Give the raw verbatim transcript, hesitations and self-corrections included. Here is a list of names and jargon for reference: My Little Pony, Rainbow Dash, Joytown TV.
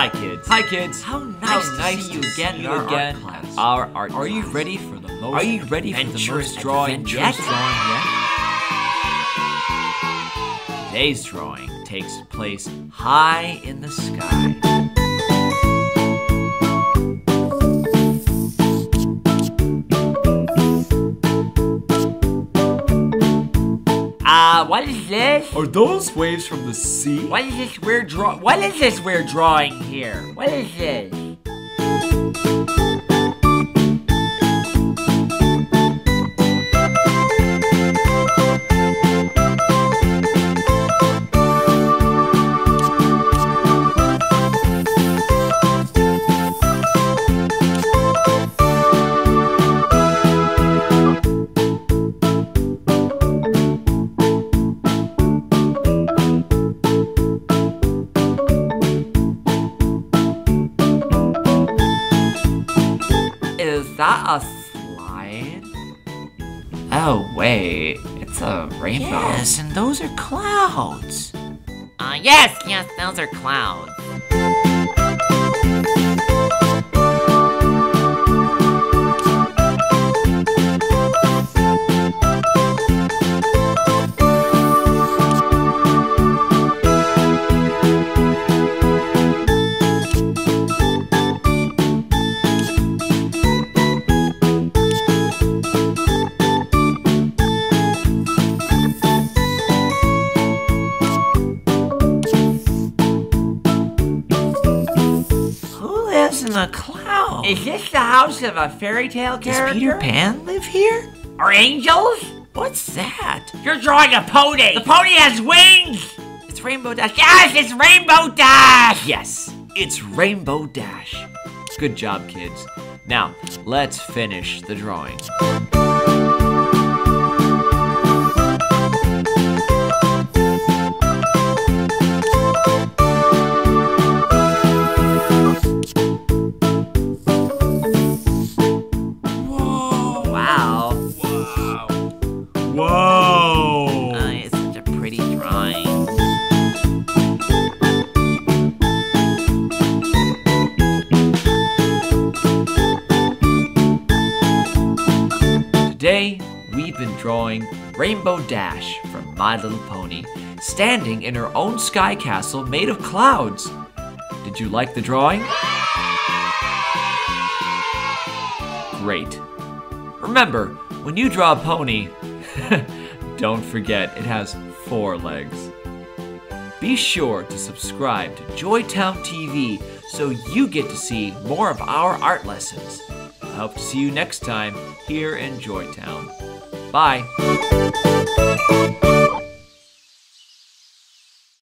Hi kids. Hi kids. How nice, How to, nice see to see you again in our again art class. Our art Are class. you ready for the most Are you ready for the most drawing yet? drawing yet? Today's drawing takes place high in the sky. Uh, what is this? Are those waves from the sea? What is this we're draw- What is this we're drawing here? What is this? Is that a slide? Oh wait, it's a rainbow. Yes, and those are clouds. Uh, yes, yes, those are clouds. A cloud. Is this the house of a fairy tale character? Does Peter Pan live here? Are angels? What's that? You're drawing a pony. The pony has wings. It's Rainbow Dash. Yes, it's Rainbow Dash. Yes, it's Rainbow Dash. Good job, kids. Now, let's finish the drawing. Today, we've been drawing Rainbow Dash from My Little Pony, standing in her own sky castle made of clouds. Did you like the drawing? Great. Remember, when you draw a pony, don't forget it has four legs. Be sure to subscribe to Joytown T V so you get to see more of our art lessons. I hope to see you next time here in Joytown. Bye!